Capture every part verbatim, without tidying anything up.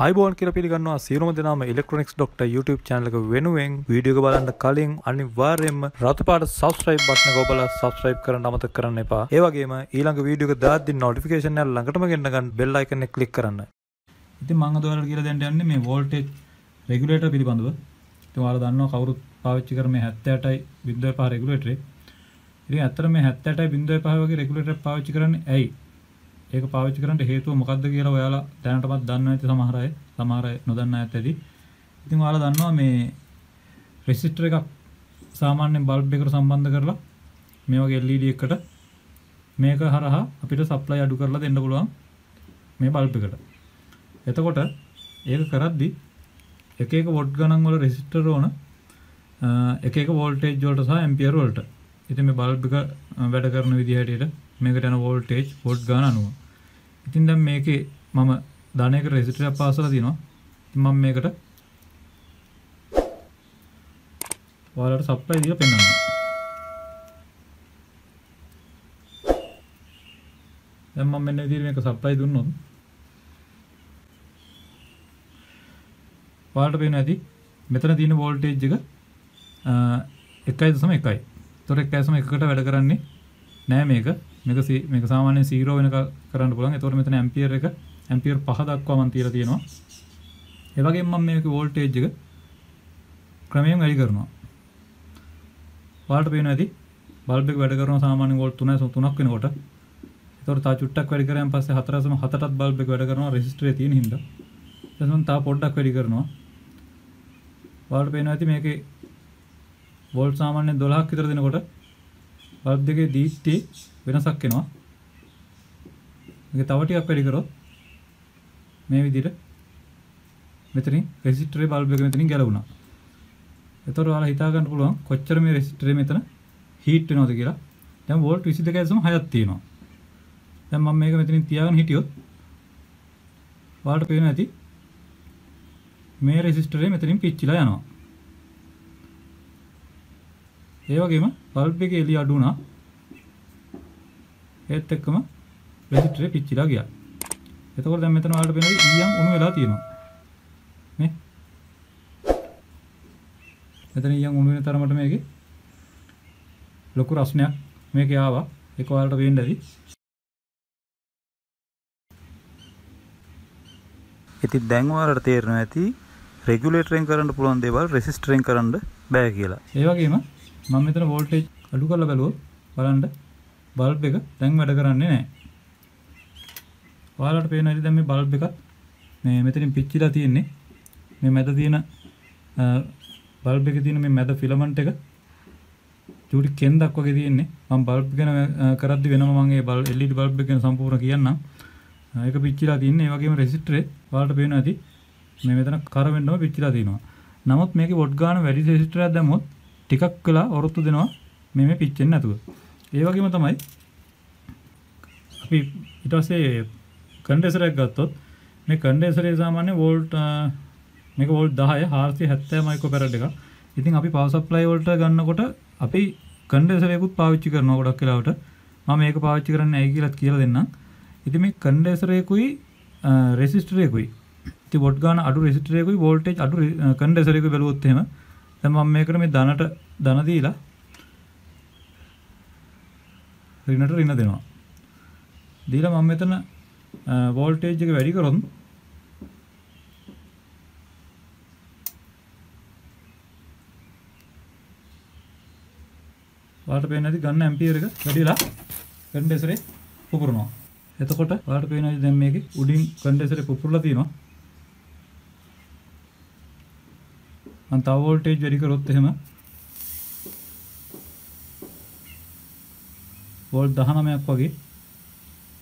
हाईबोन කියලා පිළිගන්නවා සියලුම දෙනාම Electronics Doctor YouTube channel එක වෙනුවෙන් වීඩියෝ එක බලන්න කලින් අනිවාර්යයෙන්ම රතු පාට subscribe button එක ඔබලා subscribe කරන්න අමතක කරන්න එපා. ඒ වගේම ඊළඟ වීඩියෝ එක දාද්දී notification එක ළඟටම ගෙන්න ගන්න bell icon එක click කරන්න. ඉතින් මම ඔයාලට කියලා දෙන්න යන්නේ මේ voltage regulator පිළිබඳව. ඉතින් ඔයාලා දන්නවා කවුරුත් පාවිච්චි කරන මේ හැත්තෑ අටයි බිංදුව පහ regulator එක. ඉතින් ඇත්තටම මේ හැත්තෑ අටයි බිංදුව පහ වගේ regulator එකක් පාවිච්චි කරන්නේ ඇයි? ඒක පාවිච්චි කරන්න හේතුව මොකක්ද කියලා ඔයාලා දැනටමත් දන්නේ නැති සමහර අය සමහර අය නොදන්නා ඇත ඇති. ඉතින් ඔයාලා දන්නවා මේ රෙසිස්ටර් එකක් සාමාන්‍යයෙන් බල්බ් එකකට සම්බන්ධ කරලා මේ වගේ L E D එකකට මේක හරහා අපිට සප්ලයි අඩු කරලා දෙන්න පුළුවන් මේ බල්බ් එකට. එතකොට ඒක කරද්දී එක එක වොට් ගණන් වල රෙසිස්ටර් ඕන එක එක වෝල්ටේජ් වලට සහ ඇම්පියර් වලට. ඉතින් මේ බල්බ් එක වැඩ කරන විදිහ හැටියට මේකට යන වෝල්ටේජ් වොට් ගාන අනුව. ඉතින් දැන් මේකේ මම ධනයක රෙසිස්ටර් එකක් පාසලා තිනවා. ඉතින් මම මේකට ඔයාලට සප්ලයි දීලා පෙන්නනවා. දැන් මම මෙන්න විදිහට මේක සප්ලයි දුන්නොත් ඔයාලට පේනවා ඇති මෙතන තියෙන වෝල්ටේජ් එක එකයි දශම එකයි. ඒතොර එකයි දශම එකකට වැඩ කරන්නේ නෑ මේක. මේක සී මේක සාමාන්‍යයෙන් ज़ीरो වෙනක කරන්න පුළුවන්. ඒතකොට මෙතන ඇම්පියර් එක ඇම්පියර් පහ දක්වා මම තියලා තියෙනවා. ඒ වගේම මම මේකේ වෝල්ටේජ් එක ක්‍රමයෙන් වැඩි කරනවා. ඔයාලට පේනවා ඇති බල්බ් එක වැඩ කරනවා සාමාන්‍ය වෝල්ට් තුනයි තුනක් වෙනකොට. ඒතකොට තා චුට්ටක් වැඩි කරාන් පස්සේ හතර දශම හතටත් බල්බ් එක වැඩ කරනවා රෙසිස්ටරේ තියෙන හින්දා. ඊට පස්සේ තා පොඩ්ඩක් වැඩි කරනවා. ඔයාලට පේනවා ඇති මේකේ වෝල්ට් සාමාන්‍ය දොළහක් විතර දෙනකොට බල්බ් දෙකේ දීප්තිය වෙනසක් වෙනවා. මේක තව ටිකක් වැඩි කරොත් මේ විදිහට මෙතනින් රෙසිස්ටරේ බල්බ් එක මෙතනින් ගැලවුණා. ඒතකොට ඔයාලා හිතා ගන්න පුළුවන් කොච්චර මේ රෙසිස්ටරේ මෙතන හීට් වෙනවද කියලා. දැන් වෝල්ට් විසි දෙකයි දශම හයක් තියෙනවා. දැන් මම මේක මෙතනින් තියාගෙන හිටියොත් ඔයාලට පේන ඇති මේ රෙසිස්ටරේ මෙතනින් පිච්චිලා යනවා. ඒ වගේම බල්බ් එකේ එළිය අඩු වුණා. ඒත් එක්කම රෙසිස්ටර් එක පිච්චිලා ගියා. එතකොට දැන් මෙතන ඔයාලට පේනවා ඊයම් උණු වෙලා තියෙනවා. නේ? මෙතන ඊයම් උණු වෙන තරමට මේකේ ලොකු රස්නයක් මේකේ ආවා. ඒක ඔයාලට පේන්න ඇති. ඉතින් දැන් ඔයාලට තේරෙනවා ඇති රෙගියුලේටරෙන් කරන්න පුළුවන් දේවල් රෙසිස්ටරෙන් කරන්න බෑ කියලා. ඒ වගේම මම මෙතන වෝල්ටේජ් අඩු කරලා බලුවොත් බලන්න බල්බ් එක දැන් වැඩ කරන්නේ නැහැ. ඔයාලට පේනවා ඉතින් දැන් මේ බල්බ් එකත් මේ මෙතනින් පිච්චිලා තියෙන්නේ. මේ මැද තියෙන බල්බ් එකේ තියෙන මේ මැද ෆිලමන්ට් එක චූටි කෙන්දක් වගේ තියෙන්නේ. මම බල්බ් ගැන කරද්දි වෙනම මම ඒ L E D බල්බ් එක ගැන සම්පූර්ණ කියන්නම්. ඒක පිච්චිලා තියෙන්නේ. ඒ වගේම රෙසිස්ටරේ ඔයාලට පේනවා ඇති මේ මෙතන කර වෙන්නම පිච්චිලා තියෙනවා. නමුත් මේකේ වොට් ගාන වැඩි රෙසිස්ටරයක් දැම්මොත් ටිකක් වෙලා වරොත්තු දෙනවා මේ මේ පිච්චෙන්නේ නැතුව. ඒ වගේම තමයි අපි ඊට පස්සේ කන්ඩෙන්සර් එකක් ගත්තොත් මේ කන්ඩෙන්සරේ සාමාන්‍ය වෝල්ට් මේක වෝල්ට් දහය හාරසිය හැත්තෑ මයික්‍රෝෆරඩ් එකක්. ඉතින් අපි පවර් සප්ලයි වලට ගන්නකොට අපි කන්ඩෙන්සර් එකකුත් පාවිච්චි කරනවා ගොඩක් වෙලාවට. මම මේක පාවිච්චි කරන්නේ ඇයි කියලාත් කියලා දෙන්නම්. ඉතින් මේ කන්ඩෙන්සර් එකකුයි රෙසිස්ටර් එකකුයි ඉතින් වොට් ගන්න අඩු රෙසිස්ටර් එකකුයි වෝල්ටේජ් අඩු කන්ඩෙන්සර් එකකුයි බලුවොත් එහෙම දැන් මම මේකට මේ ධනට ධන දීලා ඍණට ඍණ දෙනවා. දීලා මම මෙතන වෝල්ටේජ් එක වැඩි කරොත් ඔයාලට පේන්නේ නැති ගන්න ඇම්පියර් එක වැඩිලා කන්ඩෙන්සරේ පුපුරනවා. එතකොට ඔයාලට පේනවා දැන් මේකේ උඩින් කන්ඩෙන්සරේ පුපුරලා තියෙනවා. මම තව වෝල්ටේජ් වැඩි කරොත් එහෙම වෝල්ට් දහනවයක් වගේ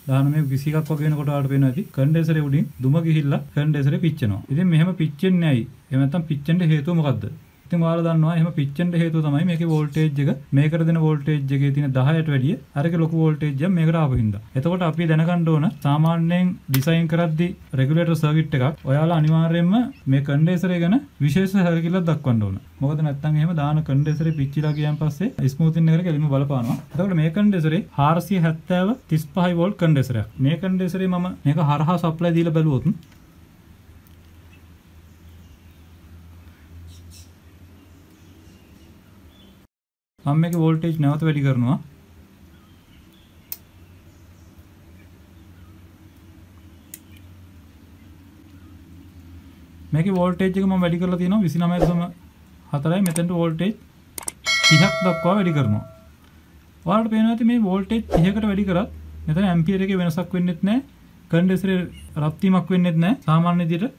දහනවය විසි එකක් වගේ වෙනකොට ආවට පේනවා ඇති කන්ඩෙන්සරේ උඩින් දුම ගිහිල්ලා කන්ඩෙන්සරේ පිච්චෙනවා. ඉතින් මෙහෙම පිච්චෙන්නේ ඇයි? එහෙම නැත්නම් පිච්චෙන්න හේතුව මොකද්ද? ඉතින් ඔයාලා දන්නවා එහෙම පිච්චෙන්න හේතුව තමයි මේකේ වෝල්ටේජ් එක මේකට දෙන වෝල්ටේජ් එකේ තියෙන දහයට වැඩිය අරකේ ලොකු වෝල්ටේජ් එකක් මේකට ආපු හින්දා. එතකොට අපි දැනගන්න ඕන සාමාන්‍යයෙන් ඩිසයින් කරද්දී රෙගියුලේටර් සර්කිට් එකක් ඔයාලා අනිවාර්යයෙන්ම මේ කන්ඩෙන්සරේ ගැන විශේෂ හැරකිල්ලක් දක්වන්න ඕන. මොකද නැත්නම් එහෙම දාන කන්ඩෙන්සරේ පිච්චිලා ගියන් පස්සේ ස්මූතින් එකට කෙලිම බලපානවා. එතකොට මේ කන්ඩෙන්සරේ හාරසිය හැත්තෑව තිස්පහයි වෝල්ට් කන්ඩෙන්සරයක්. මේ කන්ඩෙන්සරේ මම මේක හරහා සප්ලයි දීලා බලුවොත් ಆಮೇಲೆ ವೋಲ್ಟೇಜ್ ನಲವತ್ತು ವರೆಗೂನು මේකේ වෝල්ටේජ් එක මම වැඩි කරලා තියෙනවා විසිනවය දශම හතරයි මෙතනට වෝල්ටේජ් තිහක් දක්වා වැඩි කරනවා. ඔයාලට පේනවා ඇති මේ වෝල්ටේජ් තිහකට වැඩි කරත් මෙතන ඇම්පියර් එකේ වෙනසක් වෙන්නෙත් නැහැ. කන්ඩෙන්සරේ රත් වීමක් වෙන්නෙත් නැහැ. සාමාන්‍ය විදිහට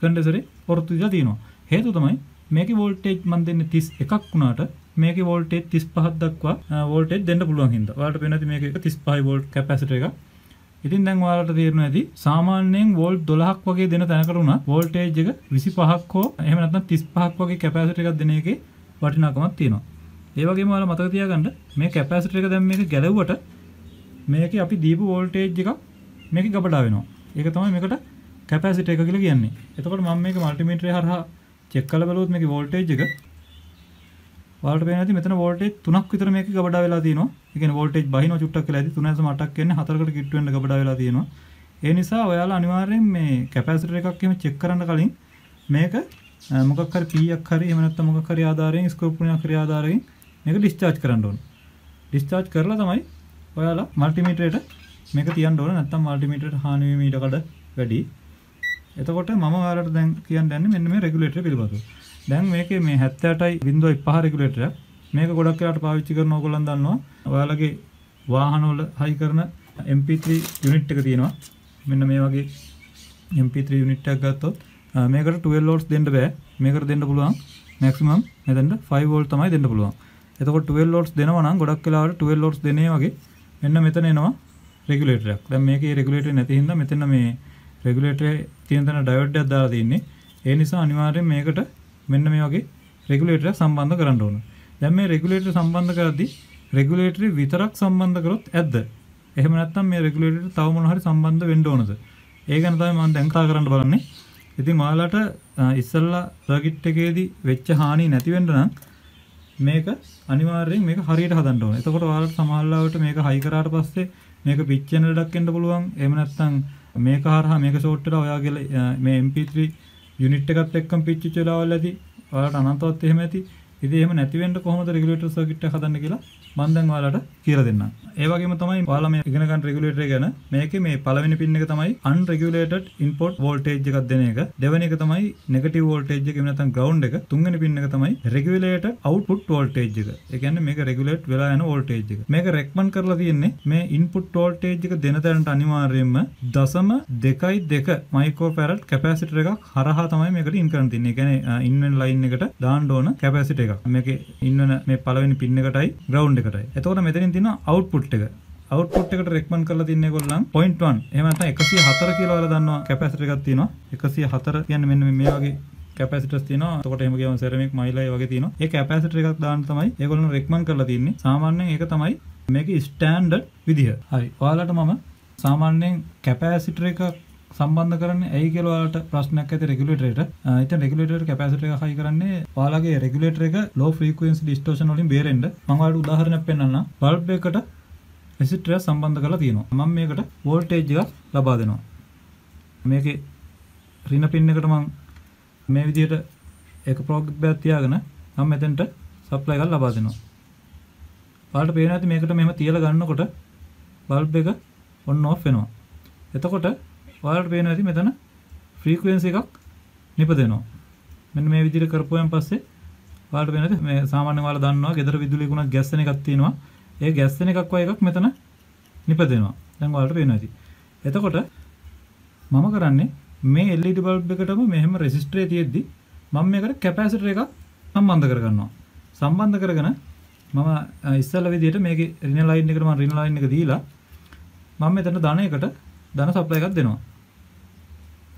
කන්ඩෙන්සරේ වර්තු විදිහට තියෙනවා. හේතුව තමයි මේකේ වෝල්ටේජ් මම දෙන්නේ තිස් එකක් වුණාට මේකේ වෝල්ටේජ් තිස් පහක් දක්වා වෝල්ටේජ් දෙන්න පුළුවන් හින්දා. ඔයාලට පේනවා ඇති මේකේ තිස් පහයි වෝල්ට් කැපැසිටර් එකක්. ඉතින් දැන් ඔයාලට තේරෙනවා ඇති සාමාන්‍යයෙන් වෝල්ට් දොළහක් වගේ දෙන තැනකට උනා වෝල්ටේජ් එක විසිපහක් හෝ එහෙම නැත්නම් තිස් පහක් වගේ කැපැසිටර් එකක් දෙන එකේ වටිනාකමක් තියෙනවා. ඒ වගේම ඔයාලා මතක තියාගන්න මේ කැපැසිටර් එක දැන් මේක ගැලවුවට මේකේ අපි දීපු වෝල්ටේජ් එකක් මේකේ ගබඩා වෙනවා. ඒක තමයි මේකට කැපැසිටර් එක කියලා කියන්නේ. එතකොට මම මේක මල්ටිමීටරේ හරහා චෙක් කරලා බලුවොත් මේකේ වෝල්ටේජ් එක ඔයාලට පේනවා ඇති මෙතන වෝල්ටේජ් තුනක් විතර මේකේ ගබඩා වෙලා තියෙනවා. ඒ කියන්නේ වෝල්ටේජ් බහිනවා චුට්ටක් කියලා ඇති තුන දශම අටක් වෙන්නේ හතරකට කිට් වෙන්න ගබඩා වෙලා තියෙනවා. ඒ නිසා ඔයාලා අනිවාර්යෙන් මේ කැපැසිටර් එකක් එහෙම චෙක් කරන්න කලින් මේක මොකක් හරි Pක් හරි එහෙම නැත්නම් මොකක් හරි ආධාරයෙන් ස්කෝප් ගුණයක් හරි ආධාරයෙන් මේක ඩිස්චාර්ජ් කරන්න ඕන. ඩිස්චාර්ජ් කරලා තමයි ඔයාලා මල්ටිමීටරේට මේක තියන්න ඕන නැත්නම් මල්ටිමීටරේට හානි වීම ඊටකට වැඩි. එතකොට මම ඔයාලට දැන් කියන්න යන්නේ මෙන්න මේ රෙගුලේටරය පිළිබඳව. දැන් මේකේ මේ හැත්තෑටයි බිංදුව පහ රෙගුලේටර් එක මේක ගොඩක් වෙලාවට පාවිච්චි කරන ඕගොල්ලන් දන්නවා ඔයාලගේ වාහනවල හයි කරන එම් පී ත්‍රී යුනිට් එක තියෙනවා. මෙන්න මේ වගේ එම් පී ත්‍රී යුනිට් එකක් ගත්තොත් මේකට ටුවෙල්ව් වෝල්ට්ස් දෙන්න බෑ. මේකට දෙන්න පුළුවන් මැක්සිමම් මෙතනට ෆයිව් වෝල්ට් තමයි දෙන්න පුළුවන්. එතකොට ටුවෙල්ව් වෝල්ට්ස් දෙනවා නම් ගොඩක් වෙලාවට ටුවෙල්ව් වෝල්ට්ස් දෙනේ වගේ මෙන්න මෙතන එනවා රෙගුලේටර් එකක්. දැන් මේකේ රෙගුලේටරේ නැති හින්දා මෙතන මේ රෙගුලේටරේ තියෙන තැන ඩයෝඩ් එකක් දාලා තියෙන්නේ. ඒ නිසා අනිවාර්යයෙන් මේකට මෙන්න මේ වගේ රෙගුලේටරයක් සම්බන්ධ කරන්න ඕන. දැන් මේ රෙගුලේටර සම්බන්ධ කරද්දී රෙගුලේටරේ විතරක් සම්බන්ධ කරොත් ඇද්ද? එහෙම නැත්නම් මේ රෙගුලේටරට තව මොන හරි සම්බන්ධ වෙන්න ඕනද? ඒ ගැන තමයි මම දැන් කතා කරන්න බලන්නේ. ඉතින් ඔයාලට ඉස්සල්ලා සර්කිට් එකේදී වෙච්ච හානි නැති වෙන්න නම් මේක අනිවාර්යෙන් මේක හරියට හදන්න ඕන. එතකොට ඔයාලට සමාල්ලාවට මේක හයි කරාට පස්සේ මේක පිච් channel එකක් වෙන්න පුළුවන්. එහෙම නැත්නම් මේක හරහා මේක ෂෝට් වෙලා ඔයාගේ මේ එම් පී ත්‍රී යුනිට් එකත් එක්කම පිච්චිච්ච වෙලාවල් ඇති. ඔයාලට අනන්තවත් එහෙම ඇති. ඉතින් එහෙම නැති වෙන්න කොහොමද රෙගුලේටර් සර්කිට් එක හදන්න කියලා මම දැන් ඔයාලට කියලා දෙන්නම්. ඒ වගේම තමයි ඔයාලා මේ ඉගෙන ගන්න රෙගුලේටර් ගැන මේකේ මේ පළවෙනි පින් එක තමයි unregulated input voltage එකක් දෙන එක. දෙවෙනි එක තමයි negative voltage එක එහෙම නැත්නම් ground එක. තුන්වෙනි පින් එක තමයි regulated output voltage එක. ඒ කියන්නේ මේක regulate වෙලා යන voltage එක. මේක recommend කරලා තියෙන්නේ මේ input voltage එක දෙන තැනට අනිවාර්යයෙන්ම දශම දෙකයි දෙක microfarad capacitor එකක් හරහා තමයි මේකට in කරන්න තින්නේ. ඒ කියන්නේ in වෙන line එකට දාන්න ඕන capacitor එකක්. මේකේ in වෙන මේ පළවෙනි පින් එකටයි ground එකටයි. එතකොට මෙතනින් තියෙනවා output එක. output එකට recommend කරලා තින්නේ ඒගොල්ලන් පොයින්ට් වන්. එහෙම නැත්නම් එකසිය හතර කියලා ඔයාලා දන්නවා capacitor එකක් තියෙනවා. එකසිය හතර කියන්නේ මෙන්න මේ වගේ capacitors තියෙනවා. එතකොට එහෙම කියවම ceramic mylar වගේ තියෙනවා. ඒ capacitor එකක් දාන්න තමයි ඒගොල්ලන් recommend කරලා තින්නේ. සාමාන්‍යයෙන් ඒක තමයි මේකේ standard විදිහ. හරි. ඔයාලට මම සාමාන්‍යයෙන් capacitor එකක් සම්බන්ධ කරන්නේ ඇයි කියලා ඔයාලට ප්‍රශ්නයක් ඇති රෙගියුලේටරේට. ඉතින් රෙගියුලේටර් කැපැසිටර් එක හයි කරන්නේ ඔයාලගේ රෙගියුලේටර් එක low frequency distortion වලින් බේරෙන්න. මම ඔයාලට උදාහරණයක් පෙන්නන්නම්. බල්බ් එකකට රෙසිස්ටර් එක සම්බන්ධ කරලා තියෙනවා. මම මේකට වෝල්ටේජ් එකක් ලබා දෙනවා. මේකේ ඍණ පින් එකට මම මේ විදිහට එක ප්‍රොග්‍රෑම් එකක් තියාගෙන මම මෙතෙන්ට සප්ලයි එකක් ලබා දෙනවා. ඔයාලට පේනවා ඇති මේකට මෙහෙම තියලා ගන්නකොට බල්බ් එක on off වෙනවා. එතකොට ඔයාලට පේනවා ඇති මෙතන frequency එකක් නිපදෙනවා. මෙන්න මේ විදිහට කරපුවාන් පස්සේ ඔයාලට පේනවා ඇති මේ සාමාන්‍යයෙන් ඔයාලා දන්නවා ගෙදර විදුලිය ගුණක් ගැස් වෙන එකක් තියෙනවා. ඒ ගැස් වෙන එකක් වගේ එකක් මෙතන නිපදෙනවා. දැන් ඔයාලට පේනවා ඇති. එතකොට මම කරන්නේ මේ එල් ඊ ඩී bulb එකටම මෙහෙම resistor එක තියෙද්දි මම මේකට capacitor එකක් සම්බන්ධ කරගන්නවා. සම්බන්ධ කරගෙන මම ඉස්සල්ලා විදිහට මේකේ රින line එකට මම රින line එක දීලා මම මෙතන ධනයකට ධන සප්ලයි එකක් දෙනවා.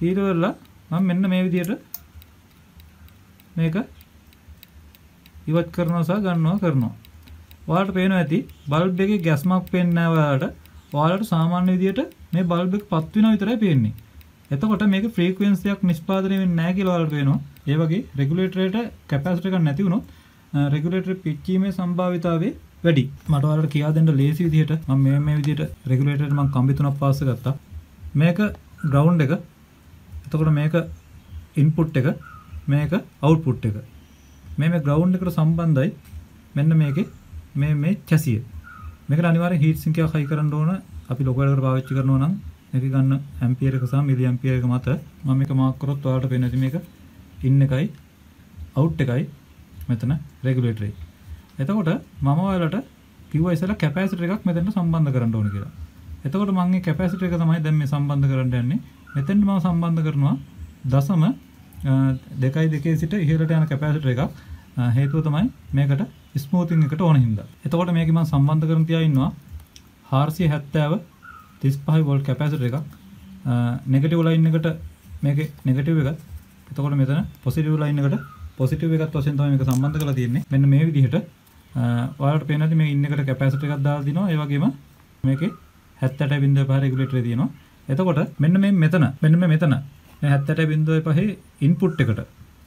ඊළඟට මම මෙන්න මේ විදිහට මේක ඉවත් කරනවා සහ ගන්නවා කරනවා. ඔයාලට පේනවා ඇති බල්බ් එකේ ගැස්මක් පේන්නේ නැහැ ඔයාලට. ඔයාලට සාමාන්‍ය විදිහට මේ බල්බ් එක පත් වෙනවා විතරයි පේන්නේ. එතකොට මේක frequency එකක් නිෂ්පාදනය වෙන්නේ නැහැ කියලා ඔයාලට වෙනවා. ඒ වගේ රෙගුලේටරේට කැපැසිටර් එකක් නැති වුණොත් රෙගුලේටර් පිච්චීමේ සම්භාවිතාවය වැඩි. මට ඔයාලට කියා දෙන්න ලේසි විදිහට මම මේ මේ විදිහට රෙගුලේටරේට මම කම්බි තුනක් පාස් කරගත්තා. මේක ground එක. එතකොට මේක input එක, මේක output එක. මේ මේ ground එකට සම්බන්ධයි. මෙන්න මේකේ මේ මේ කැසිය. මේකට අනිවාර්යෙන් හීට් සිංක් එකක් හයි කරන්න ඕන. අපි ලොකු වැඩකට පාවිච්චි කරනවා නම් මේක ගන්න ඇම්පියර් එක සහ මිලි ඇම්පියර් එක මත මම මේක මාක් කරොත් ඔයාලට පේන ඇති මේක ඉන් එකයි අවුට් එකයි මෙතන රෙගුලේටර් එක. එතකොට මම ඔයාලට කිව්වා ඉතල කැපැසිටර් එකක් මෙතනට සම්බන්ධ කරන්න ඕන කියලා. එතකොට මම මේ කැපැසිටර් එක තමයි දැන් මේ සම්බන්ධ කරන්න යන්නේ. මෙතෙන්ට මම සම්බන්ධ කරනවා දශම දෙකයි දෙකේ සිට ඉහළට යන කැපැසිටර් එකක්. හේතුව තමයි මේකට ස්මූතින් එකට ඕන හින්දා. එතකොට මේකේ මම සම්බන්ධ කරන් තියා ඉන්නවා හාරසිය හැත්තෑව තිස් පහයි වෝල්ට් කැපැසිටර් එකක්. නෙගටිව් ලයින් එකට මේකේ නෙගටිව් එකත්. එතකොට මෙතන පොසිටිව් ලයින් එකට පොසිටිව් එකත් වශයෙන් තමයි මේක සම්බන්ධ කරලා තියෙන්නේ. මෙන්න මේ විදිහට ඔයාලට පේනවාද මේ ඉන් එකට කැපැසිටර් එකක් දාලා දිනවා. ඒ වගේම මේකේ හැත්තෑට පහ රෙගුලේටරේ තියෙනවා. එතකොට මෙන්න මේ මෙතන මෙන්න මේ මෙතන මේ හැත්තෑට පහ ඉන්පුට් එකට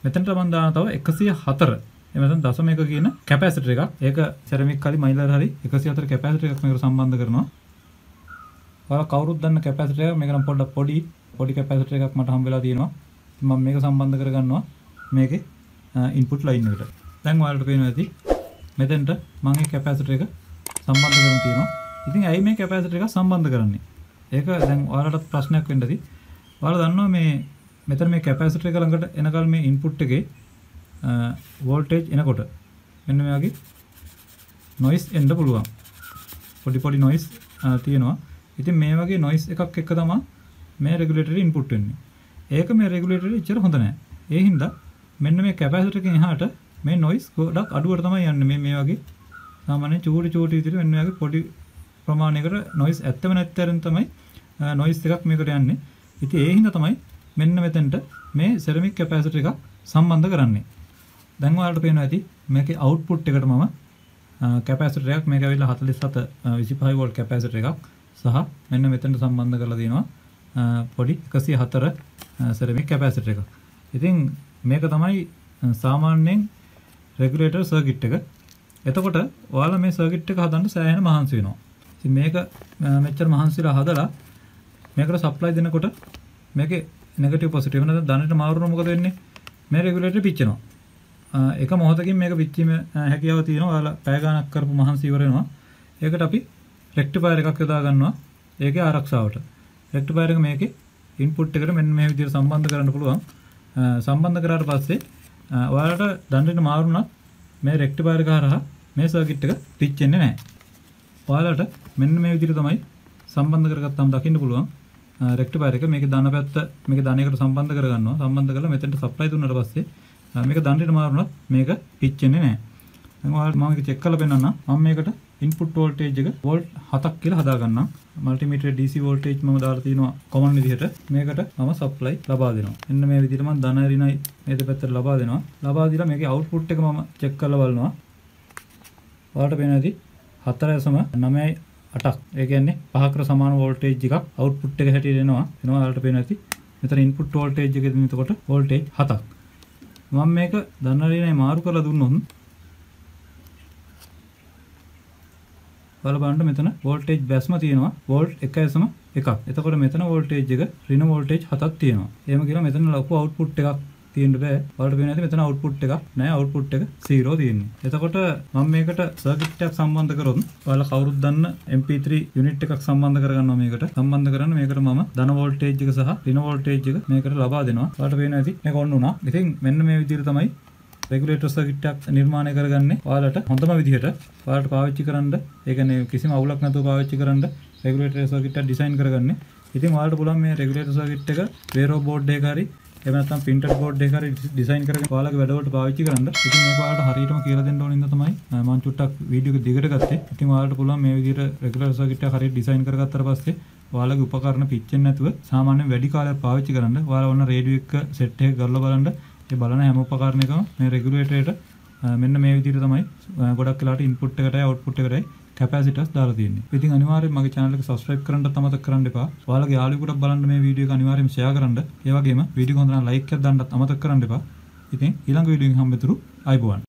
මෙතනට මම දාන තව එකසිය හතර එමෙතන දශම එක කියන කැපැසිටර් එකක්. ඒක සෙරමික් කලි මයිලර් හරි එකසිය හතර කැපැසිටර් එකක් මේකට සම්බන්ධ කරනවා. ඔයාලා කවුරුත් දන්න කැපැසිටර් එක. මේක නම් පොඩ්ඩක් පොඩි පොඩි කැපැසිටර් එකක් මට හම්බ වෙලා තියෙනවා. මම මේක සම්බන්ධ කරගන්නවා මේකේ ඉන්පුට් ලයින් එකට. දැන් ඔයාලට පේනවා ඇති මෙතෙන්ට මම මේ කැපැසිටර් එක සම්බන්ධ කරන් තියෙනවා. ඉතින් ඇයි මේ කැපැසිටර් එක සම්බන්ධ කරන්නේ? ඒක දැන් ඔයාලට ප්‍රශ්නයක් වෙන්න ඇති. ඔයාලා දන්නවා මේ මෙතන මේ කැපැසිටර් එක ළඟට එනකල් මේ ඉන්පුට් එකේ වෝල්ටේජ් එනකොට මෙන්න මේ වගේ නොයිස් එන්න පුළුවන්. පොඩි පොඩි නොයිස් තියෙනවා. ඉතින් මේ වගේ නොයිස් එකක් එක්ක තමයි මේ රෙගුලේටරේ ඉන්පුට් වෙන්නේ. ඒක මේ රෙගුලේටරේ ඉච්චර හොඳ නැහැ. ඒ හින්දා මෙන්න මේ කැපැසිටර් එකෙන් එහාට මේ නොයිස් ගොඩක් අඩුවට තමයි යන්නේ. මේ මේ වගේ සාමාන්‍ය චූටි චූටි විදිහට මෙන්න මේ වගේ පොඩි ප්‍රමාණයකට නොයිස් ඇත්තම නැත්තරම් තමයි නොයිස් එකක් මේකට යන්නේ. ඉතින් ඒ හින්දා තමයි මෙන්න මෙතෙන්ට මේ සෙරමික් කැපැසිටර් එක සම්බන්ධ කරන්නේ. දැන් ඔයාලට පේනවා ඇති මේකේ අවුට්පුට් එකට මම කැපැසිටර් එකක් මේක ඇවිල්ලා හතළිස් හත විසිපහයි වෝල්ට් කැපැසිටර් එකක් සහ මෙන්න මෙතනට සම්බන්ධ කරලා දෙනවා පොඩි එකසිය හතර සෙරමික් කැපැසිටර් එකක්. ඉතින් මේක තමයි සාමාන්‍යයෙන් රෙගුලේටර් සර්කිට් එක. එතකොට ඔයාලා මේ සර්කිට් එක හදන්න සෑහෙන මහන්සි වෙනවා. ඉතින් මේක මෙච්චර මහන්සිලා හදලා මේකට සප්ලයි දෙනකොට මේකේ නෙගටිව් පොසිටිව් නැත්නම් ධනයට මාරුනො මොකද වෙන්නේ? මේ රෙගුලේටර් පිච්චෙනවා. एक මොහොතකින් මේක පිච්චීම හැකියාව තියෙනවා. ඔයාලා පැය ගණක් කරපු මහන්සි ඉවර වෙනවා. ඒකට අපි රෙක්ටිෆයර් එකක් යොදා ගන්නවා ඒකේ ආරක්ෂාවට. රෙක්ටිෆයර් එක මේකේ ඉන්පුට් එකට මෙන්න මේ විදිහට සම්බන්ධ කරන්න පුළුවන්. සම්බන්ධ කරාට පස්සේ ඔයාලට දඬුවම් මාරුණා මේ රෙක්ටිෆයර් එක හරහා මේ සර්කිට් එක පිච්චෙන්නේ නැහැ. ඔයාලට මෙන්න මේ විදිහට තමයි සම්බන්ධ කරගත්තාම දකින්න පුළුවන්. රෙක්ටිෆයර් එක මේකේ ධන පැත්ත මේකේ ධනයකට සම්බන්ධ කරගන්නවා. සම්බන්ධ කරලා මෙතෙන්ට සප්ලයි දුන්නාට පස්සේ මේක දණ්ඩේට මාරුණොත් මේක පිච්චෙන්නේ නැහැ. දැන් ඔයාලට මම මේක චෙක් කරලා පෙන්නන්නම්. මම මේකට ඉන්පුට් වෝල්ටේජ් එක වෝල්ට් හතක් කියලා හදාගන්නම්. මල්ටිමීටරේ ඩී සී වෝල්ටේජ් මම දාලා තිනවා කොමන් විදිහට. මේකට මම සප්ලයි ලබා දෙනවා. එන්න මේ විදිහට මම ධන ඍණයි මේ දෙපැත්තට ලබා දෙනවා. ලබා දීලා මේකේ අවුට්පුට් එක මම චෙක් කරලා බලනවා. ඔයාලට පේනවාද හතර දශම නවයයි අටක්. ඒ කියන්නේ පහකට සමාන වෝල්ටේජ් එකක් අවුට්පුට් එක හැටියට එනවා. එනවා ඔයාලට පේනවාද මෙතන ඉන්පුට් වෝල්ටේජ් එකේදී එතකොට වෝල්ටේජ් හතක්. මම මේක ධනරිණේ මාරු කරලා දුන්නොත් බලන්න මෙතන වෝල්ටේජ් බැස්ම තියෙනවා වෝල්ට් එක දශම එකක්. එතකොට මෙතන වෝල්ටේජ් එක ඍණ වෝල්ටේජ් හතක් තියෙනවා. එහෙම කියලා මෙතන ලොකු අවුට්පුට් එකක් තියෙන්න බෑ. බලන්න වෙන හැටි මෙතන අවුට්පුට් එකක් නෑ. අවුට්පුට් එක සීරෝ තියෙන්නේ. එතකොට මම මේකට සර්කිට් එකක් සම්බන්ධ කරොත් ඔයාලා කවුරුත් දන්න එම් පී ත්‍රී යුනිට් එකක් සම්බන්ධ කරගන්නවා මේකට. සම්බන්ධ කරන්න මේකට මම ධන වෝල්ටේජ් එක සහ ඍණ වෝල්ටේජ් එක මේකට ලබා දෙනවා. ඔයාලට වෙන හැටි මේක ඔන්න උනා. ඉතින් මෙන්න මේ විදිහට තමයි රෙගුලේටර් සර්කිට් එකක් නිර්මාණය කරගන්නේ. ඔයාලට හොඳම විදිහට ඔයාලට පාවිච්චි කරන්න, ඒ කියන්නේ කිසිම අවුලක් නැතුව පාවිච්චි කරන්න රෙගුලේටර් සර්කිට් එක ඩිසයින් කරගන්නේ. ඉතින් ඔයාලට පුළුවන් මේ රෙගුලේටර් සර්කිට් එක වේරෝ බෝඩ් එකේ හරි එහෙම නැත්නම් printed board එකක් හරි design කරගෙන ඔයාලගේ වැඩවලට පාවිච්චි කරන්න. ඉතින් මේක ඔයාලට හරියටම කියලා දෙන්න ඕන නිසා තමයි මම චුට්ටක් වීඩියෝ එක දිගට ගත්තේ. ඉතින් ඔයාලට පුළුවන් මේ විදිහට regular circuit එක හරියට design කරගත්තාට පස්සේ ඔයාලගේ උපකරණ පිච්චෙන්නේ නැතුව සාමාන්‍යයෙන් වැඩි කාලයක් පාවිච්චි කරන්න. ඔයාලා ඔන්න radio එක set එක කරලා බලන්න. ඒ බලන හැම උපකරණයකම මේ regulator එකට මෙන්න මේ විදිහට තමයි ගොඩක් වෙලාවට input එකටයි output එකටයි capacitors දාලා තියෙන්නේ. ඉතින් අනිවාර්යයෙන් මගේ channel එක subscribe කරන්න අමතක කරන්න එපා. ඔයාලගේ යාළුවෙකුට බලන්න මේ වීඩියෝ එක අනිවාර්යයෙන් share කරන්න. ඒ වගේම වීඩියෝ එක හොඳ නම් like එකක් දාන්නත් අමතක කරන්න එපා. ඉතින් ඊළඟ වීඩියෝ එකෙන් හම්බෙතුරු ආයිබෝවන්.